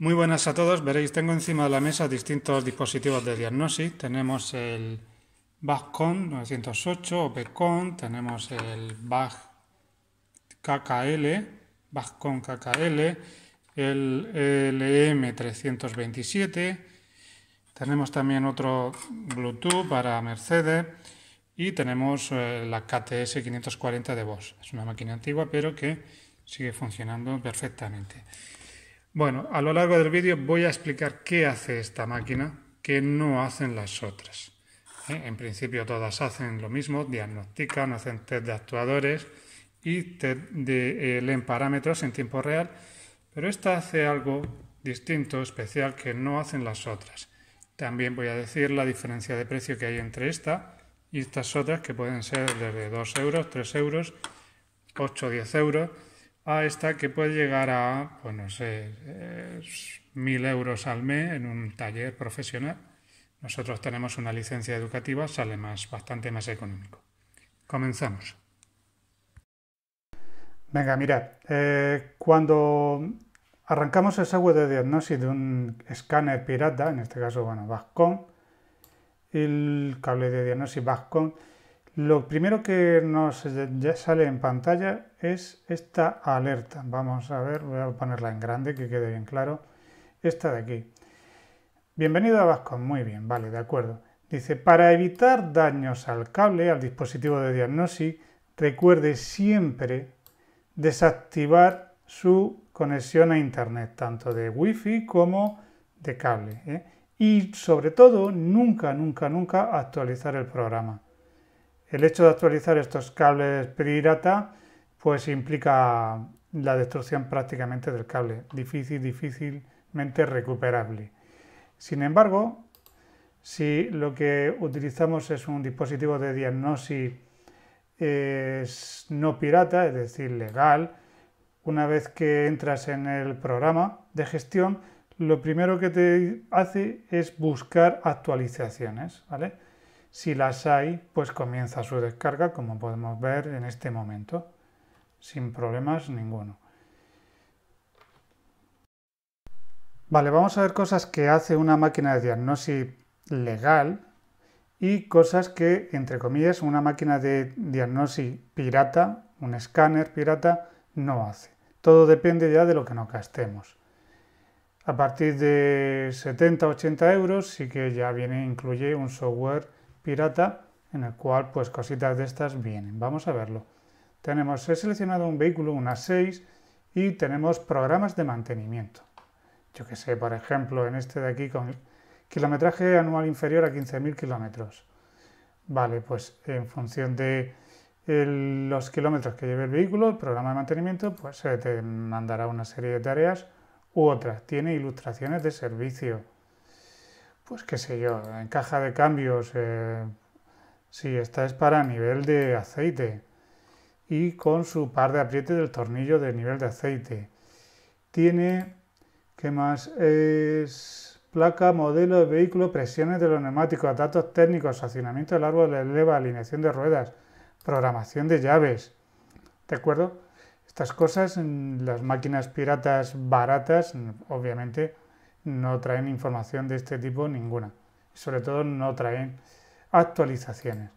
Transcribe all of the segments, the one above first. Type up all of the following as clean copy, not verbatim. Muy buenas a todos. Veréis, tengo encima de la mesa distintos dispositivos de diagnosis. Tenemos el Vag Com 908, Op Com, tenemos el Vag KKL, Vag Com KKL, el ELM 327, tenemos también otro Bluetooth para Mercedes y tenemos la KTS 540 de Bosch. Es una máquina antigua pero que sigue funcionando perfectamente. Bueno, a lo largo del vídeo voy a explicar qué hace esta máquina que no hacen las otras. En principio todas hacen lo mismo, diagnostican, hacen test de actuadores y leen parámetros en tiempo real, pero esta hace algo distinto, especial, que no hacen las otras. También voy a decir la diferencia de precio que hay entre esta y estas otras, que pueden ser desde 2 euros, 3 euros, 8 o 10 euros, a esta que puede llegar a, pues no sé, 1000 euros al mes en un taller profesional. Nosotros tenemos una licencia educativa, sale bastante más económico. Comenzamos. Venga, mirad, cuando arrancamos el software de diagnosis de un escáner pirata, en este caso, bueno, Vascon, el cable de diagnosis Vascon, lo primero que nos ya sale en pantalla es esta alerta. Vamos a ver, voy a ponerla en grande, que quede bien claro, esta de aquí. Bienvenido a Vasco, muy bien, vale, de acuerdo. Dice, para evitar daños al cable, al dispositivo de diagnosis, recuerde siempre desactivar su conexión a internet, tanto de wifi como de cable, ¿eh? Y sobre todo, nunca, nunca, nunca actualizar el programa. El hecho de actualizar estos cables pirata, pues implica la destrucción prácticamente del cable, difícilmente recuperable. Sin embargo, si lo que utilizamos es un dispositivo de diagnosis no pirata, es decir, legal, una vez que entras en el programa de gestión, lo primero que te hace es buscar actualizaciones, ¿vale? Si las hay, pues comienza su descarga, como podemos ver en este momento, sin problemas ninguno. Vale, vamos a ver cosas que hace una máquina de diagnosis legal y cosas que, entre comillas, una máquina de diagnosis pirata, un escáner pirata, no hace. Todo depende ya de lo que nos gastemos. A partir de 70-80 euros sí que ya viene, incluye un software pirata en el cual pues cositas de estas vienen. Vamos a verlo. Tenemos, he seleccionado un vehículo, una 6, y tenemos programas de mantenimiento. Yo que sé, por ejemplo, en este de aquí con kilometraje anual inferior a 15.000 kilómetros. Vale, pues en función de los kilómetros que lleve el vehículo, el programa de mantenimiento, pues se te mandará una serie de tareas u otras. Tiene ilustraciones de servicio. Pues qué sé yo, en caja de cambios, sí, esta es para nivel de aceite. Y con su par de apriete del tornillo de nivel de aceite. Tiene... ¿Qué más? Es placa, modelo de vehículo, presiones de los neumáticos, datos técnicos, accionamiento del árbol de leva, alineación de ruedas, programación de llaves. ¿De acuerdo? Estas cosas, las máquinas piratas baratas, obviamente, no traen información de este tipo ninguna. Sobre todo no traen actualizaciones.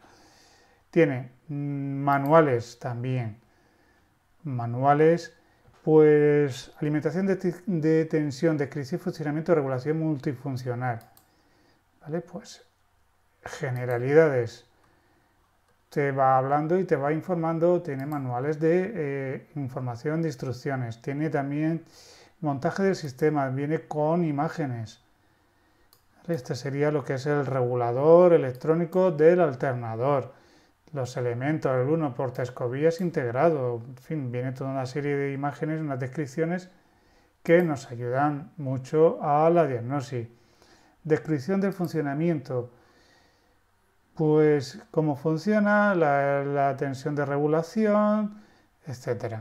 Tiene manuales también. Manuales... Pues alimentación de tensión, descripción, funcionamiento, regulación multifuncional. ¿Vale? Pues generalidades. Te va hablando y te va informando. Tiene manuales de información de instrucciones. Tiene también montaje del sistema. Viene con imágenes. ¿Vale? Este sería lo que es el regulador electrónico del alternador. Los elementos, el 1, portaescobillas integrado, en fin, viene toda una serie de imágenes, unas descripciones que nos ayudan mucho a la diagnosis. Descripción del funcionamiento, pues cómo funciona, la tensión de regulación, etc.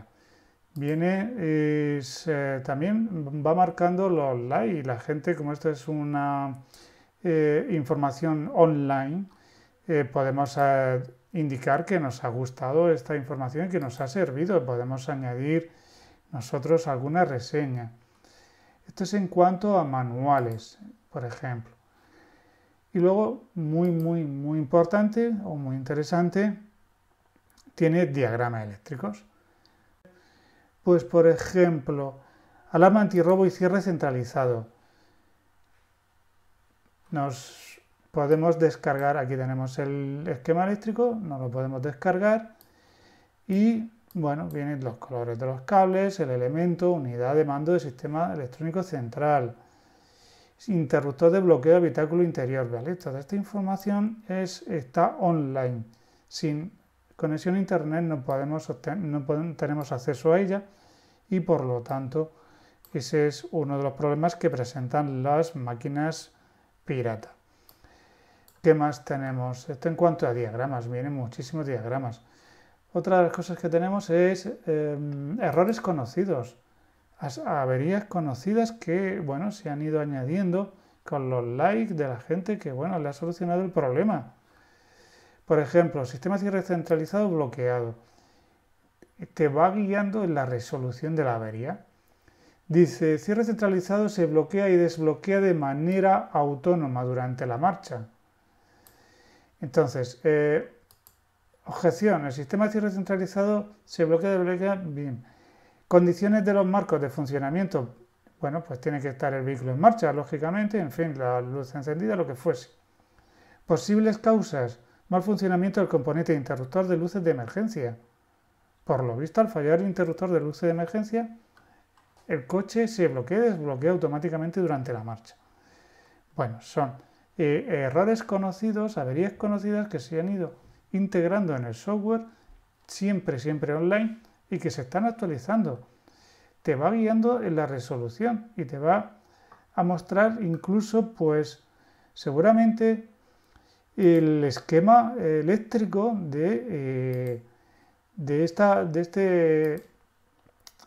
Viene también va marcando los likes, la gente, como esto es una información online, podemos... indicar que nos ha gustado esta información y que nos ha servido. Podemos añadir nosotros alguna reseña. Esto es en cuanto a manuales, por ejemplo. Y luego, muy importante o muy interesante, tiene diagramas eléctricos. Pues por ejemplo, alarma antirrobo y cierre centralizado. Nos podemos descargar, aquí tenemos el esquema eléctrico, nos lo podemos descargar y bueno, vienen los colores de los cables, el elemento, unidad de mando de sistema electrónico central, interruptor de bloqueo de habitáculo interior, ¿vale? Toda esta información está online, sin conexión a internet no tenemos acceso a ella y por lo tanto ese es uno de los problemas que presentan las máquinas pirata. ¿Qué más tenemos? Esto en cuanto a diagramas, vienen muchísimos diagramas. Otra de las cosas que tenemos es errores conocidos, averías conocidas que, bueno, se han ido añadiendo con los likes de la gente que, bueno, le ha solucionado el problema. Por ejemplo, sistema cierre centralizado bloqueado. Te va guiando en la resolución de la avería. Dice, cierre centralizado se bloquea y desbloquea de manera autónoma durante la marcha. Entonces, objeción, el sistema de cierre centralizado se bloquea, bien. Condiciones de los marcos de funcionamiento, bueno, pues tiene que estar el vehículo en marcha, lógicamente, en fin, la luz encendida, lo que fuese. Posibles causas, mal funcionamiento del componente de interruptor de luces de emergencia. Por lo visto, al fallar el interruptor de luces de emergencia, el coche se bloquea y desbloquea automáticamente durante la marcha. Bueno, son errores conocidos, averías conocidas que se han ido integrando en el software, siempre online y que se están actualizando. Te va guiando en la resolución y te va a mostrar incluso, pues, seguramente el esquema eléctrico de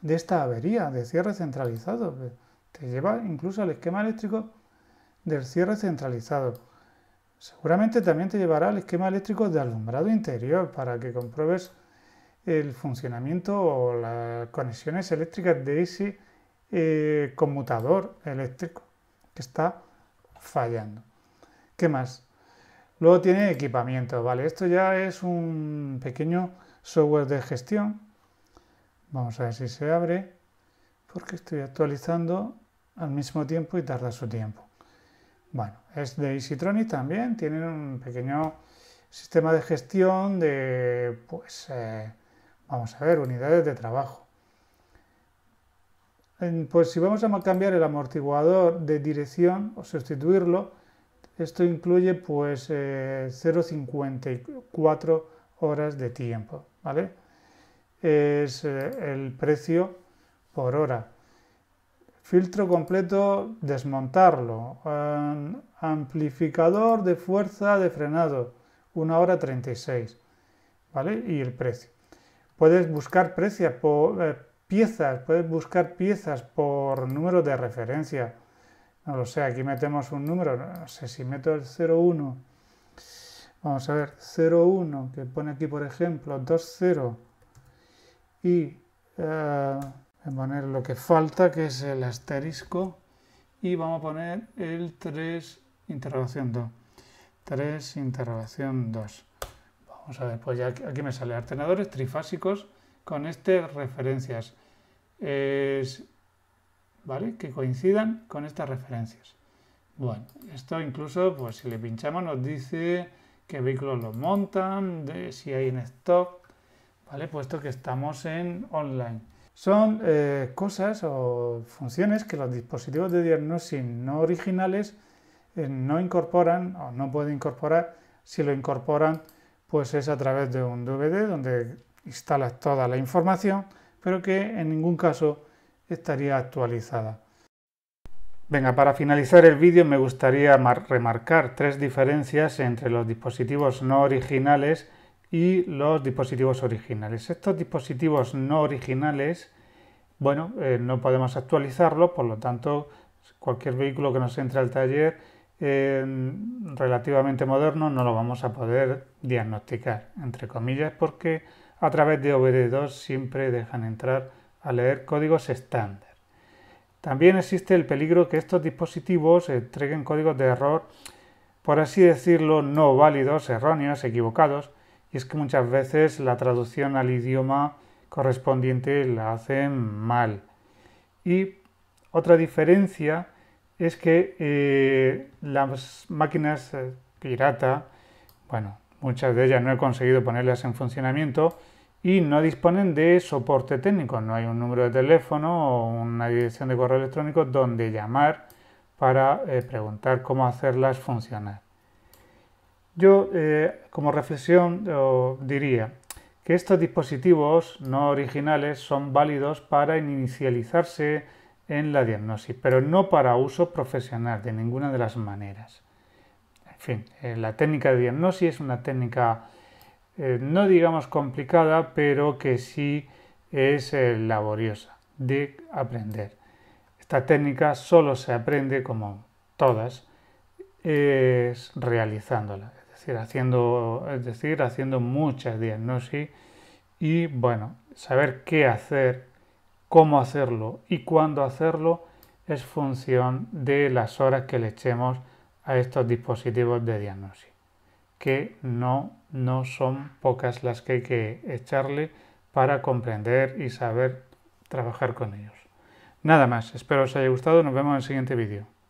esta avería de cierre centralizado. Te lleva incluso al esquema eléctrico del cierre centralizado. Seguramente también te llevará al esquema eléctrico de alumbrado interior para que compruebes el funcionamiento o las conexiones eléctricas de ese conmutador eléctrico que está fallando. ¿Qué más? Luego tiene equipamiento, ¿vale? Esto ya es un pequeño software de gestión. Vamos a ver si se abre, porque estoy actualizando al mismo tiempo y tarda su tiempo. Bueno, es de Easytronic también, tienen un pequeño sistema de gestión de, pues, vamos a ver, unidades de trabajo. Pues si vamos a cambiar el amortiguador de dirección o sustituirlo, esto incluye, pues, 0,54 horas de tiempo, ¿vale? Es el precio por hora. Filtro completo, desmontarlo. Amplificador de fuerza de frenado, 1 hora 36, ¿vale? Y el precio. Puedes buscar piezas por número de referencia. No lo sé, aquí metemos un número, no sé si meto el 01. Vamos a ver, 01, que pone aquí, por ejemplo, 20. Y voy a poner lo que falta, que es el asterisco, y vamos a poner el 3.2. 3.2. Vamos a ver, pues ya aquí me sale alternadores trifásicos con estas referencias, ¿vale? Que coincidan con estas referencias. Bueno, esto incluso, pues si le pinchamos, nos dice qué vehículos los montan, si hay en stock, ¿vale? Puesto que estamos en online. Son cosas o funciones que los dispositivos de diagnóstico no originales no incorporan o no pueden incorporar. Si lo incorporan, pues es a través de un DVD donde instalas toda la información, pero que en ningún caso estaría actualizada. Venga, para finalizar el vídeo me gustaría remarcar tres diferencias entre los dispositivos no originales y los dispositivos originales. Estos dispositivos no originales, bueno, no podemos actualizarlos, por lo tanto, cualquier vehículo que nos entre al taller relativamente moderno no lo vamos a poder diagnosticar, entre comillas, porque a través de OBD2 siempre dejan entrar a leer códigos estándar. También existe el peligro que estos dispositivos entreguen códigos de error, por así decirlo, no válidos, erróneos, equivocados, y es que muchas veces la traducción al idioma correspondiente la hacen mal. Y otra diferencia es que las máquinas pirata, bueno, muchas de ellas no he conseguido ponerlas en funcionamiento y no disponen de soporte técnico, no hay un número de teléfono o una dirección de correo electrónico donde llamar para preguntar cómo hacerlas funcionar. Yo, como reflexión, diría que estos dispositivos no originales son válidos para inicializarse en la diagnosis, pero no para uso profesional de ninguna de las maneras. En fin, la técnica de diagnosis es una técnica no digamos complicada, pero que sí es laboriosa de aprender. Esta técnica solo se aprende, como todas, es realizándola, es decir, haciendo muchas diagnosis y, bueno, saber qué hacer, cómo hacerlo y cuándo hacerlo es función de las horas que le echemos a estos dispositivos de diagnosis, que no son pocas las que hay que echarle para comprender y saber trabajar con ellos. Nada más, espero os haya gustado, nos vemos en el siguiente vídeo.